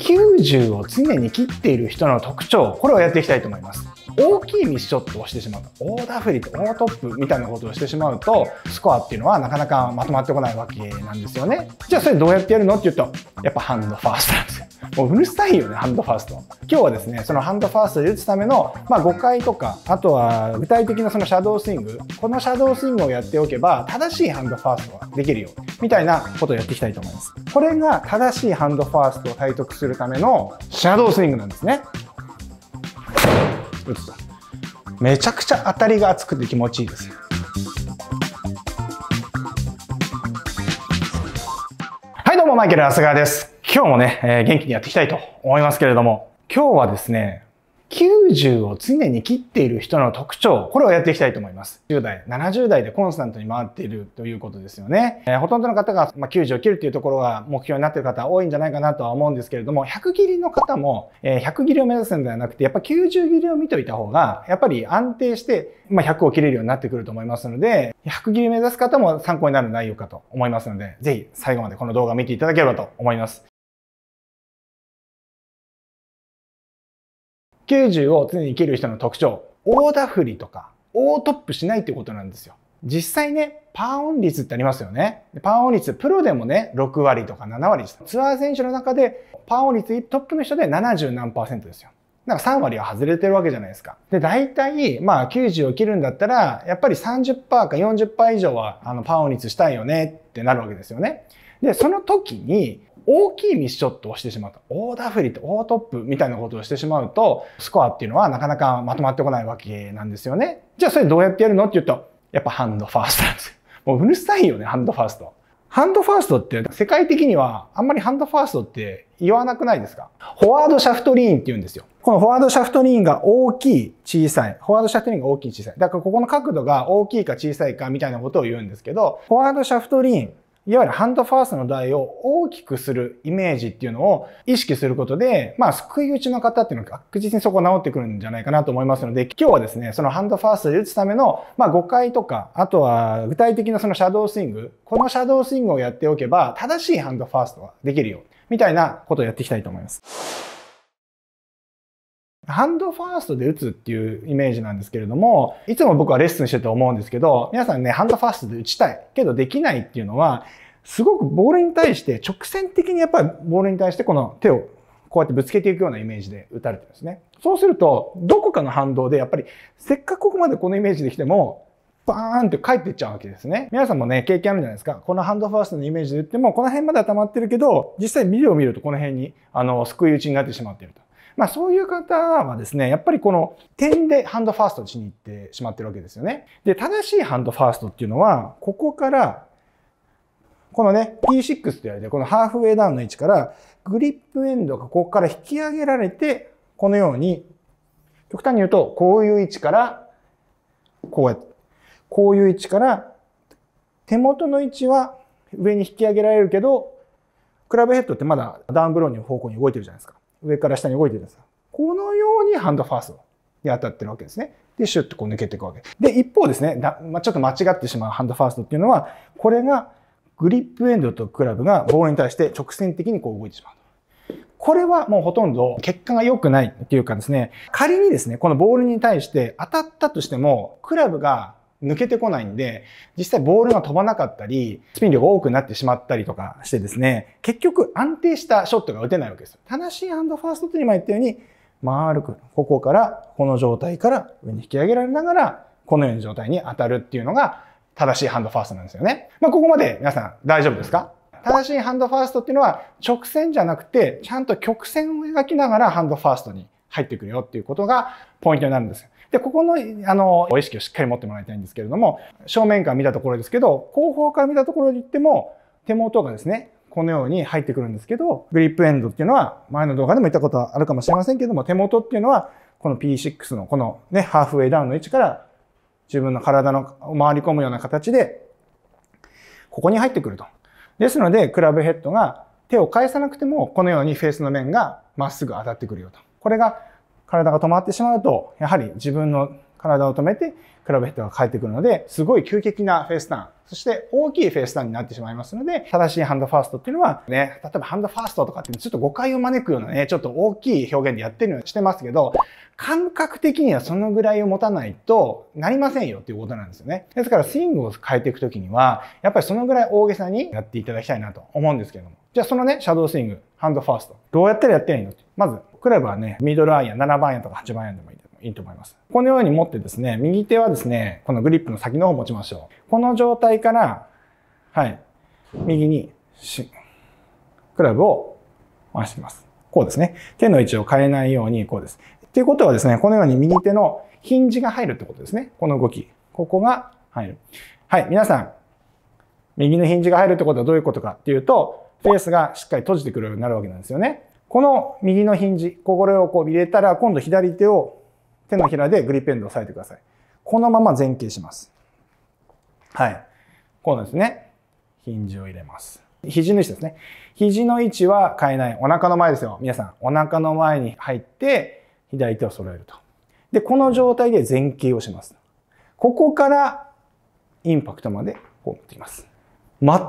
90を常に切っている人の特徴、これをやっていきたいと思います。大きいミスショットをしてしまうと、大ダフリと大トップみたいなことをしてしまうと、スコアっていうのはなかなかまとまってこないわけなんですよね。じゃあそれどうやってやるのっていうと、やっぱハンドファーストなんですよ。もううるさいよね、ハンドファースト。今日はですね、そのハンドファーストで打つための、誤解とか、あとは具体的なそのシャドースイング、このシャドースイングをやっておけば、正しいハンドファーストができるよ、みたいなことをやっていきたいと思います。これが正しいハンドファーストを体得するためのシャドースイングなんですね。打つとめちゃくちゃ当たりが厚くて気持ちいいですよ。はい、どうもマイケル朝川です。今日もね、元気にやっていきたいと思いますけれども、今日はですね、90を常に切っている人の特徴、これをやっていきたいと思います。10代、70代でコンスタントに回っているということですよね。ほとんどの方が90を切るというところが目標になっている方多いんじゃないかなとは思うんですけれども、100切りの方も、100切りを目指すんではなくて、やっぱ90切りを見といた方が、やっぱり安定して、100を切れるようになってくると思いますので、100切り目指す方も参考になる内容かと思いますので、ぜひ最後までこの動画を見ていただければと思います。90を常に切る人の特徴、大ダフリとか大トップしないってことなんですよ。実際ね、パーオン率ってありますよね。パーオン率、プロでもね、6割とか7割です。ツアー選手の中で、パーオン率トップの人で70何%ですよ。だから3割は外れてるわけじゃないですか。で、大体、90を切るんだったら、やっぱり 30% か 40% 以上は、パーオン率したいよねってなるわけですよね。で、その時に、大きいミスショットをしてしまうと、大ダフリと大トップみたいなことをしてしまうと、スコアっていうのはなかなかまとまってこないわけなんですよね。じゃあそれどうやってやるのっていうと、やっぱハンドファーストなんですよ。もううるさいよね、ハンドファースト。ハンドファーストって世界的にはあんまりハンドファーストって言わなくないですか？フォワードシャフトリーンって言うんですよ。このフォワードシャフトリーンが大きい、小さい。フォワードシャフトリーンが大きい、小さい。だからここの角度が大きいか小さいかみたいなことを言うんですけど、フォワードシャフトリーン、いわゆるハンドファーストの台を大きくするイメージっていうのを意識することで、救い打ちの方っていうのは確実にそこ治ってくるんじゃないかなと思いますので、今日はですね、そのハンドファーストで打つための、誤解とか、あとは具体的なそのシャドースイング、このシャドースイングをやっておけば、正しいハンドファーストができるよ、みたいなことをやっていきたいと思います。ハンドファーストで打つっていうイメージなんですけれども、いつも僕はレッスンしてると思うんですけど、皆さんね、ハンドファーストで打ちたいけどできないっていうのは、すごくボールに対して直線的にやっぱりボールに対してこの手をこうやってぶつけていくようなイメージで打たれてるんですね。そうすると、どこかの反動でやっぱりせっかくここまでこのイメージできても、バーンって返っていっちゃうわけですね。皆さんもね、経験あるんじゃないですか。このハンドファーストのイメージで打っても、この辺までは溜まってるけど、実際ビデオを見るとこの辺に、救い打ちになってしまっていると。そういう方はですね、やっぱりこの点でハンドファーストしに行ってしまってるわけですよね。で、正しいハンドファーストっていうのは、ここから、このね、P6 って言われて、このハーフウェイダウンの位置から、グリップエンドがここから引き上げられて、このように、極端に言うと、こういう位置から、こうやって、こういう位置から、手元の位置は上に引き上げられるけど、クラブヘッドってまだダウンブローの方向に動いてるじゃないですか。上から下に動いてるんですよ。このようにハンドファーストに当たってるわけですね。で、シュッとこう抜けていくわけで、一方ですね、ちょっと間違ってしまうハンドファーストっていうのは、これがグリップエンドとクラブがボールに対して直線的にこう動いてしまう。これはもうほとんど結果が良くないっていうかですね、仮にですね、このボールに対して当たったとしても、クラブが抜けてこないんで、実際ボールが飛ばなかったり、スピン量が多くなってしまったりとかしてですね、結局安定したショットが打てないわけですよ。正しいハンドファーストって今言ったように、丸く、ここから、この状態から上に引き上げられながら、このような状態に当たるっていうのが正しいハンドファーストなんですよね。ここまで皆さん大丈夫ですか？正しいハンドファーストっていうのは直線じゃなくて、ちゃんと曲線を描きながらハンドファーストに入ってくるよっていうことがポイントになるんですよ。で、ここの、意識をしっかり持ってもらいたいんですけれども、正面から見たところですけど、後方から見たところで言っても、手元がですね、このように入ってくるんですけど、グリップエンドっていうのは、前の動画でも言ったことはあるかもしれませんけども、手元っていうのは、この P6 のこのね、ハーフウェイダウンの位置から、自分の体の回り込むような形で、ここに入ってくると。ですので、クラブヘッドが手を返さなくても、このようにフェースの面がまっすぐ当たってくるよと。これが、体が止まってしまうと、やはり自分の体を止めてクラブヘッドが返ってくるので、すごい急激なフェイスターン、そして大きいフェイスターンになってしまいますので、正しいハンドファーストっていうのはね、例えばハンドファーストとかってちょっと誤解を招くようなね、ちょっと大きい表現でやってるようにしてますけど、感覚的にはそのぐらいを持たないとなりませんよっていうことなんですよね。ですからスイングを変えていくときには、やっぱりそのぐらい大げさにやっていただきたいなと思うんですけれども。じゃあそのね、シャドウスイング、ハンドファースト。どうやったらやってないの？まず、クラブはね、ミドルアイアン、7番アイアンとか8番アイアンでもいいと思います。このように持ってですね、右手はですね、このグリップの先の方を持ちましょう。この状態から、はい、右に、クラブを回していきます。こうですね。手の位置を変えないように、こうです。っていうことはですね、このように右手のヒンジが入るってことですね。この動き。ここが入る。はい、皆さん、右のヒンジが入るってことはどういうことかっていうと、フェースがしっかり閉じてくるようになるわけなんですよね。この右のヒンジ、これをこう入れたら、今度左手を手のひらでグリップエンドを押さえてください。このまま前傾します。はい。こうですね。ヒンジを入れます。肘の位置ですね。肘の位置は変えない。お腹の前ですよ。皆さん、お腹の前に入って、左手を揃えると。で、この状態で前傾をします。ここからインパクトまでこう持ってきます。全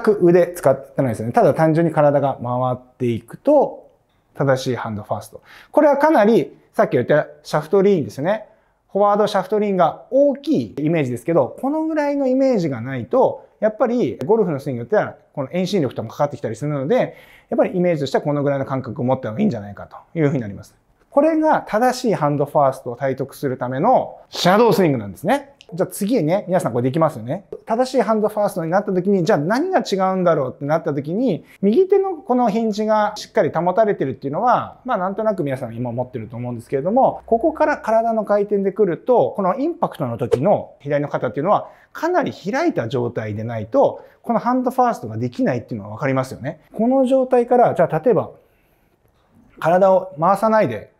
く腕使ってないですよね。ただ単純に体が回っていくと、正しいハンドファースト。これはかなり、さっき言ったシャフトリーンですよね。フォワードシャフトリーンが大きいイメージですけど、このぐらいのイメージがないと、やっぱりゴルフのスイングってのはこの遠心力ともかかってきたりするので、やっぱりイメージとしてはこのぐらいの感覚を持った方がいいんじゃないかというふうになります。これが正しいハンドファーストを体得するためのシャドウスイングなんですね。じゃあ次ね、皆さんこれできますよね。正しいハンドファーストになった時に、じゃあ何が違うんだろうってなった時に、右手のこのヒンジがしっかり保たれてるっていうのは、まあなんとなく皆さん今持ってると思うんですけれども、ここから体の回転で来ると、このインパクトの時の左の肩っていうのは、かなり開いた状態でないと、このハンドファーストができないっていうのはわかりますよね。この状態から、じゃあ例えば、体を回さないで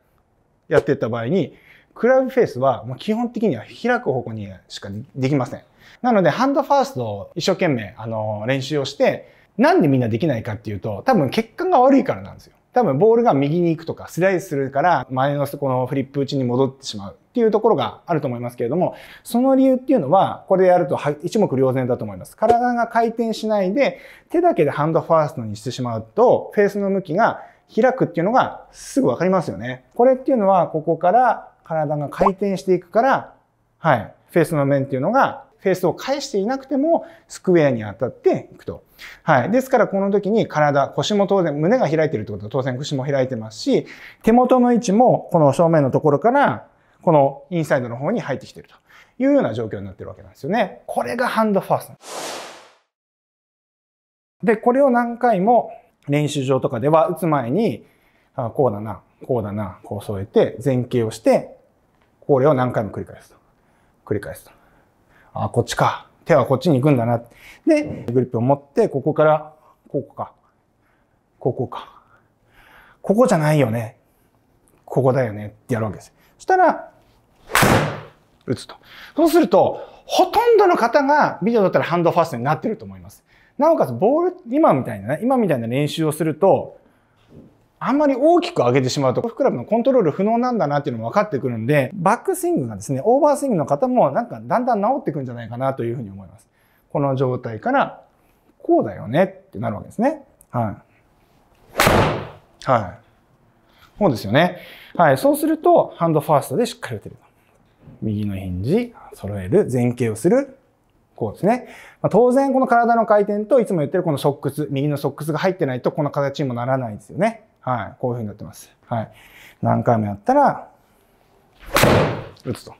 やっていった場合に、クラブフェースはもう基本的には開く方向にしかできません。なので、ハンドファーストを一生懸命練習をして、なんでみんなできないかっていうと、多分血管が悪いからなんですよ。多分ボールが右に行くとかスライスするから、前のこのフリップ打ちに戻ってしまうっていうところがあると思いますけれども、その理由っていうのは、これでやると一目瞭然だと思います。体が回転しないで、手だけでハンドファーストにしてしまうと、フェースの向きが開くっていうのがすぐわかりますよね。これっていうのは、ここから、体が回転していくから、はい、フェースの面っていうのが、フェースを返していなくても、スクエアに当たっていくと。はい。ですから、この時に体、腰も当然、胸が開いてるってことは当然腰も開いてますし、手元の位置も、この正面のところから、このインサイドの方に入ってきてるというような状況になってるわけなんですよね。これがハンドファースト。で、これを何回も練習場とかでは打つ前に、あ、こうだな、こうだな、こう添えて、前傾をして、これを何回も繰り返すと。繰り返すと。あ、こっちか。手はこっちに行くんだな。で、グリップを持って、ここから、ここか。ここか。ここじゃないよね。ここだよね。ってやるわけです。そしたら、打つと。そうすると、ほとんどの方がビデオだったらハンドファーストになってると思います。なおかつ、ボール、今みたいな練習をすると、あんまり大きく上げてしまうと、クラブのコントロール不能なんだなっていうのも分かってくるんで、バックスイングがですね、オーバースイングの方もなんかだんだん治ってくんじゃないかなというふうに思います。この状態から、こうだよねってなるわけですね。はい。はい。そうですよね。はい。そうすると、ハンドファーストでしっかり打てる。右のヒンジ、揃える、前傾をする。こうですね。当然、この体の回転といつも言ってるこのソックス、右のソックスが入ってないと、この形にもならないですよね。はい。こういう風になってます。はい。何回もやったら、打つと。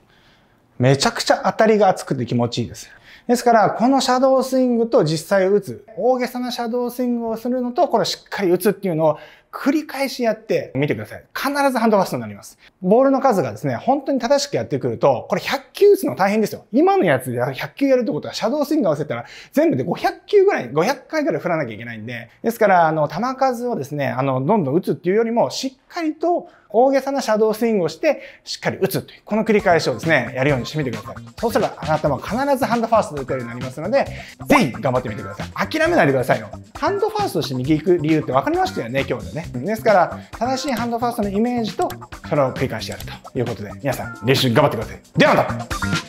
めちゃくちゃ当たりが厚くて気持ちいいです。ですから、このシャドウスイングと実際打つ、大げさなシャドウスイングをするのと、これをしっかり打つっていうのを繰り返しやってみてください。必ずハンドファーストになります。ボールの数がですね、本当に正しくやってくると、これ100球打つの大変ですよ。今のやつで100球やるってことは、シャドウスイング合わせたら全部で500球ぐらい、500回ぐらい振らなきゃいけないんで、ですから、球数をですね、どんどん打つっていうよりも、しっかりと大げさなシャドウスイングをして、しっかり打つという、この繰り返しをですね、やるようにしてみてください。そうすれば、あなたも必ずハンドファーストァーストで打てるようになりますので、ぜひ頑張ってみてください。諦めないでくださいよ。ハンドファーストして右行く理由って分かりましたよね、今日でね。ですから、正しいハンドファーストのイメージと、それを繰り返してやるということで、皆さん、練習頑張ってください。ではまた。